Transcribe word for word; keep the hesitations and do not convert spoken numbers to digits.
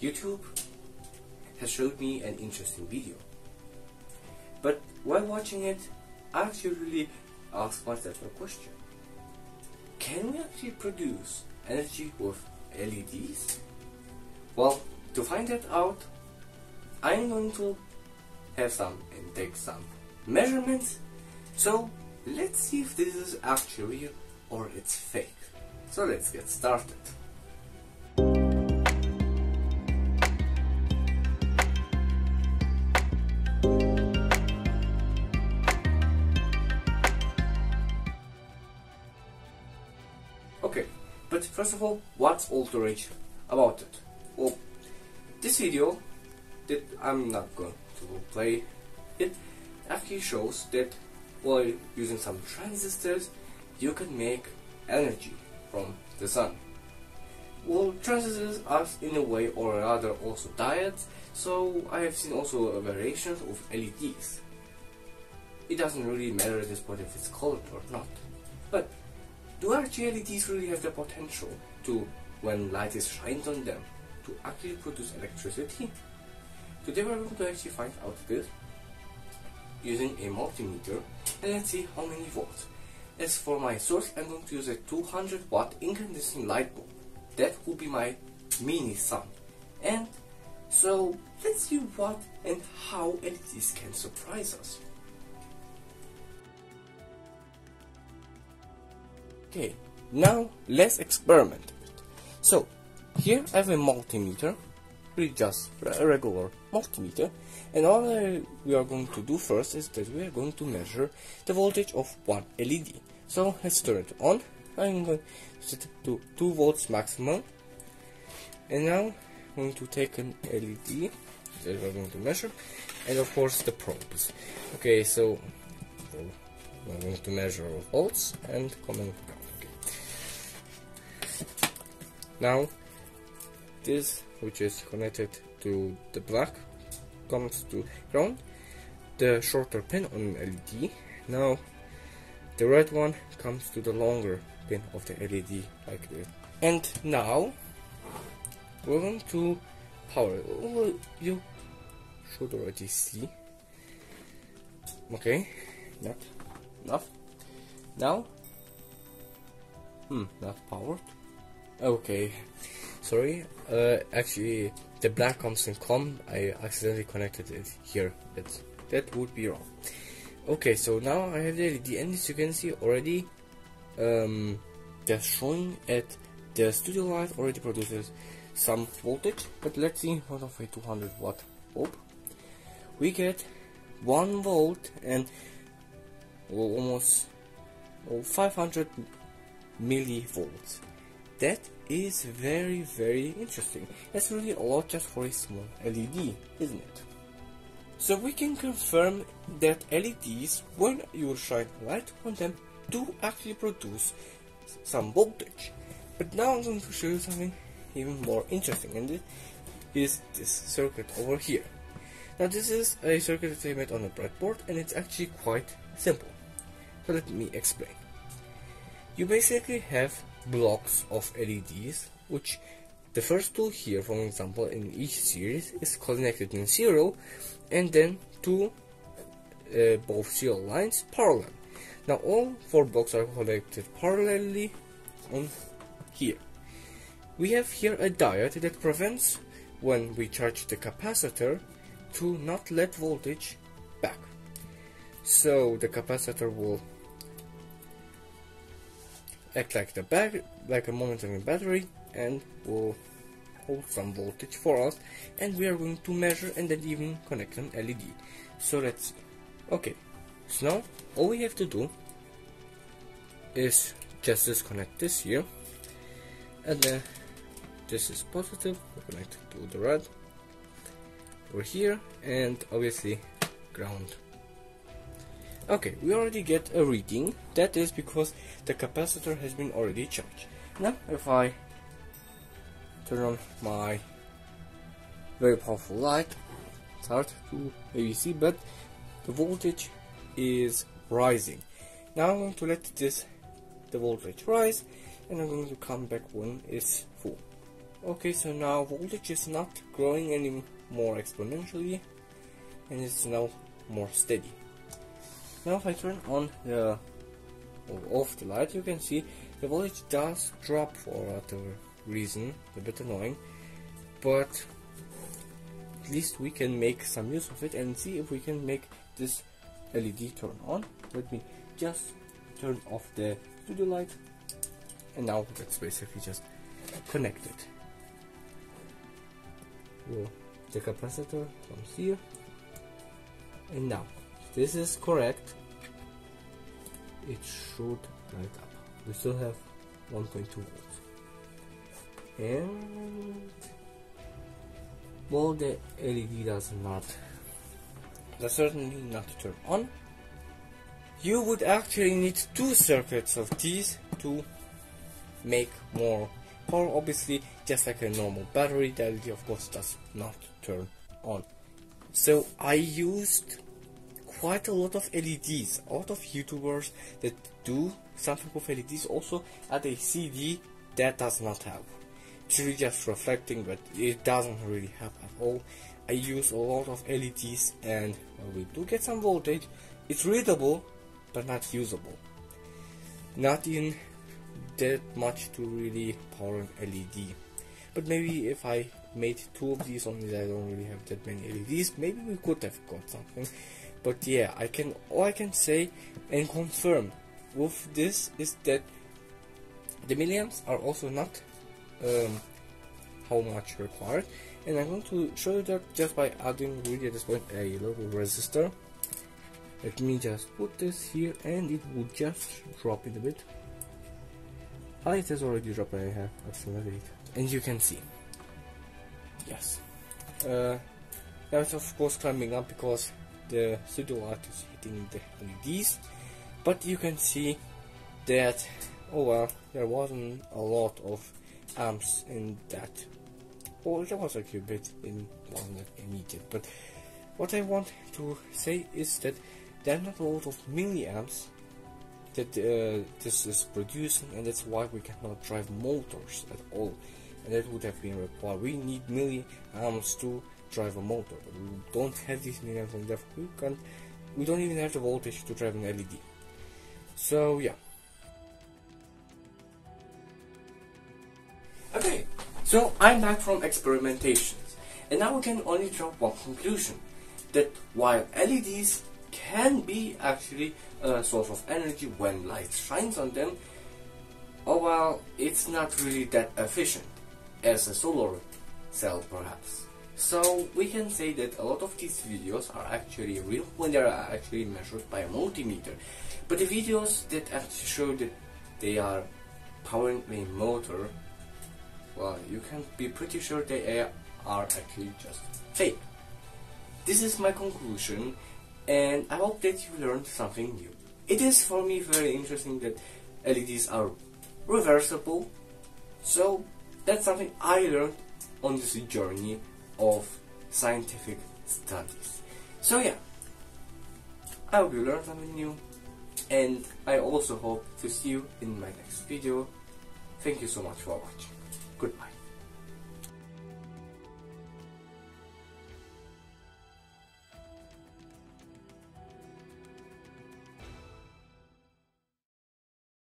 YouTube has showed me an interesting video, but while watching it, I actually asked myself a question. Can we actually produce energy with L E Ds? Well, to find that out, I'm going to have some and take some measurements, so let's see if this is actually real or it's fake. So let's get started. Okay, but first of all, what's all the rage about it? Well, this video that I'm not going to play it actually shows that while using some transistors you can make energy from the sun. Well, transistors are in a way or another also diodes, so I have seen also variations of L E Ds. It doesn't really matter at this point if it's colored or not. But do actually L E Ds really have the potential to, when light is shined on them, to actually produce electricity? Today we're going to actually find out this using a multimeter, and let's see how many volts. As for my source, I'm going to use a two hundred watt incandescent light bulb. That will be my mini sun. And so let's see what and how L E Ds can surprise us. Okay, now let's experiment. So here I have a multimeter, really just a regular multimeter, and all I, we are going to do first is that we are going to measure the voltage of one L E D. So let's turn it on. I'm going to set it to two volts maximum, and now I'm going to take an L E D that we are going to measure, and of course the probes. Okay, so we are going to measure volts and comment down. Okay. Now this, which is connected to the black, comes to ground, the shorter pin on L E D. Now the red one comes to the longer pin of the L E D, like this. And now we're going to power it. Oh, you should already see. Okay, not enough. Now, hmm, not powered. Okay, sorry. Uh, actually, the black comes in com. I accidentally connected it here. That that would be wrong. Okay, so now I have the L E D, and as you can see already, um, that's showing at the studio light already produces some voltage. But let's see, out of a two hundred watt bulb, we get one volt and almost oh, five hundred millivolts. That is very, very interesting. That's really a lot just for a small L E D, isn't it? So we can confirm that L E Ds, when you shine light on them, do actually produce some voltage. But now I'm going to show you something even more interesting, and it is this circuit over here. Now this is a circuit that I made on a breadboard, and it's actually quite simple. So let me explain. You basically have blocks of L E Ds, which the first two here, for example, in each series is connected in serial, and then two uh, both serial lines parallel. Now all four blocks are connected parallelly on here. We have here a diode that prevents, when we charge the capacitor, to not let voltage back. So the capacitor will act like the bag, like a momentary battery, and will hold some voltage for us, and we are going to measure and then even connect an L E D. So let's see. Okay, so now all we have to do is just disconnect this here, and then this is positive, connect to the red over here, and obviously ground. Okay, we already get a reading. That is because the capacitor has been already charged. Now if I turn on my very powerful light, it's hard to maybe see, but the voltage is rising. Now I'm going to let this the voltage rise, and I'm going to come back when it's full. Okay, so now voltage is not growing any more exponentially and it's now more steady. Now if I turn on the or off the light, you can see the voltage does drop for whatever reason, a bit annoying, but at least we can make some use of it and see if we can make this L E D turn on. Let me just turn off the studio light, and now that's basically just connected. We'll the capacitor comes here, and now this is correct. It should light up. We still have one point two volts, and well, the L E D does not, does certainly not turn on. You would actually need two circuits of these to make more power. Obviously, just like a normal battery, the L E D of course does not turn on. So I used quite a lot of L E Ds. A lot of YouTubers that do something with L E Ds also add a C D that does not have. It's really just reflecting, but it doesn't really help at all. I use a lot of L E Ds, and well, we do get some voltage. It's readable, but not usable. Not in that much to really power an L E D. But maybe if I made two of these, only that I don't really have that many L E Ds, maybe we could have got something. But yeah, I can, all I can say and confirm with this is that the milliamps are also not um, how much required. And I'm going to show you that just by adding really at this point a little resistor. Let me just put this here and it will just drop it a bit. Ah, it has already dropped. I have accelerated. And you can see. Yes. Uh, now it's of course climbing up because the studio light is hitting the L E Ds. But you can see that, oh well, there wasn't a lot of amps in that. Well, there was like a bit in one that I needed. But what I want to say is that there are not a lot of milliamps that uh, this is producing, and that's why we cannot drive motors at all, and that would have been required. We need milliamps to drive a motor, but we don't have these milliamps, and therefore we can't, we don't even have the voltage to drive an L E D. So yeah. Okay, so I'm back from experimentations, and now we can only draw one conclusion, that while L E Ds can be actually a source of energy when light shines on them, oh well, it's not really that efficient as a solar cell perhaps. So we can say that a lot of these videos are actually real when they are actually measured by a multimeter, but the videos that actually show that they are powering a motor, well, you can be pretty sure they are actually just fake. This is my conclusion, and I hope that you learned something new. It is for me very interesting that L E Ds are reversible, so that's something I learned on this journey of scientific studies. So yeah, I hope you learned something new, and I also hope to see you in my next video. Thank you so much for watching. Goodbye.